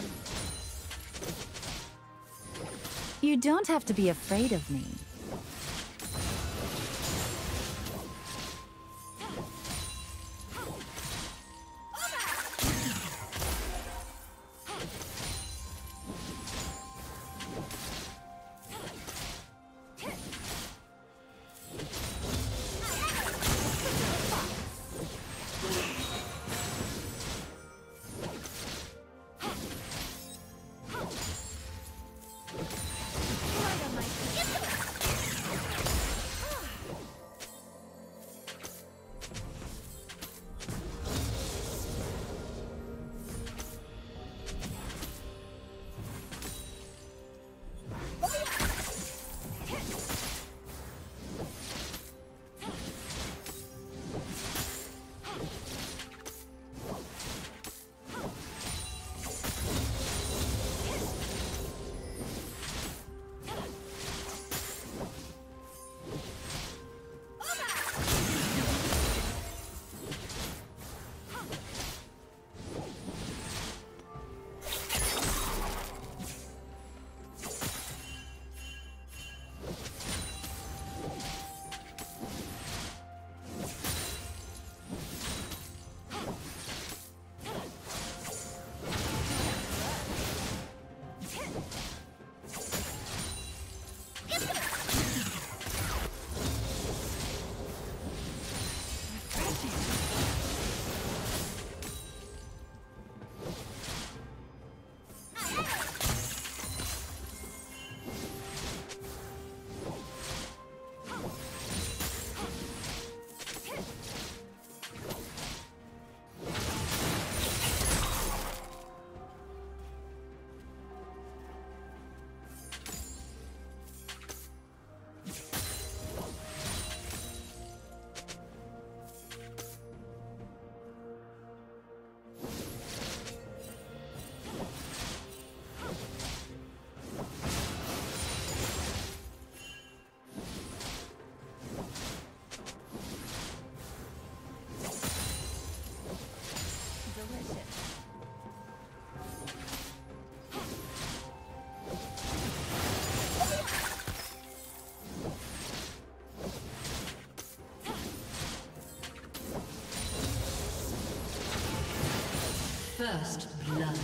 done. You don't have to be afraid of me. First blood.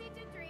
easy to drink.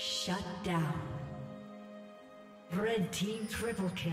Shut down. Red team triple kill.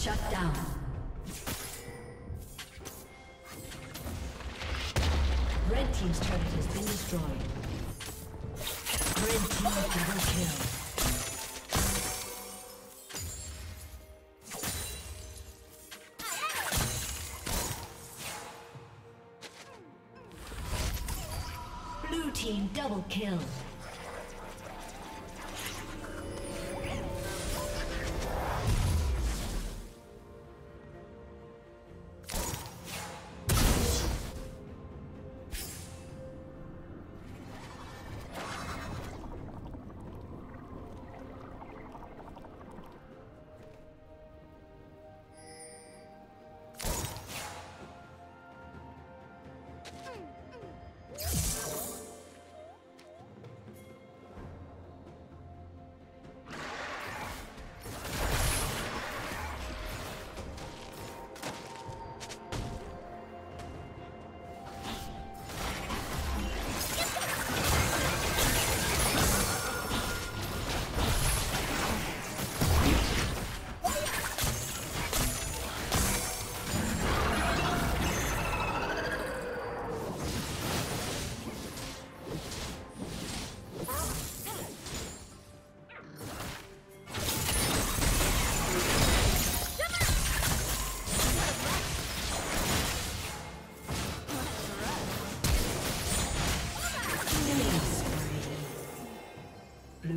Shut down. Red team's turret has been destroyed. Red team double kill. Blue team double kill.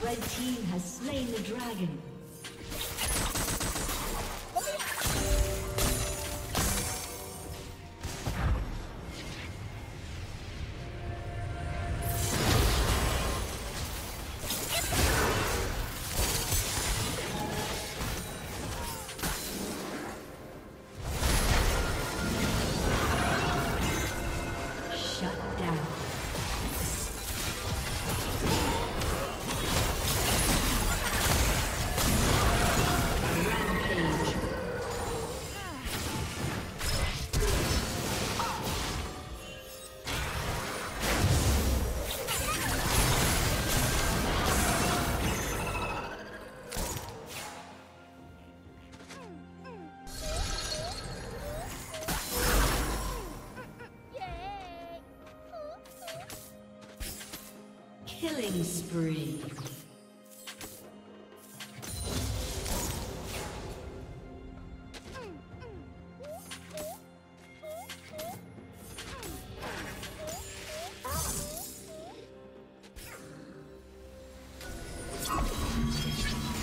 Red team has slain the dragon. Killing spree. Red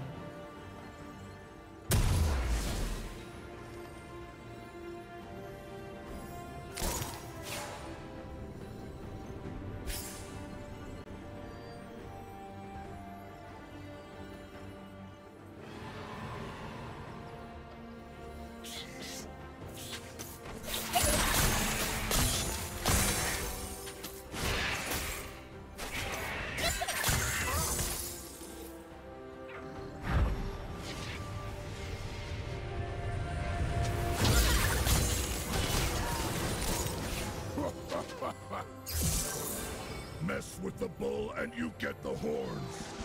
Mess with the bull and you get the horns.